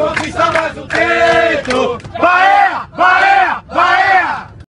conquistamos o título. Vai!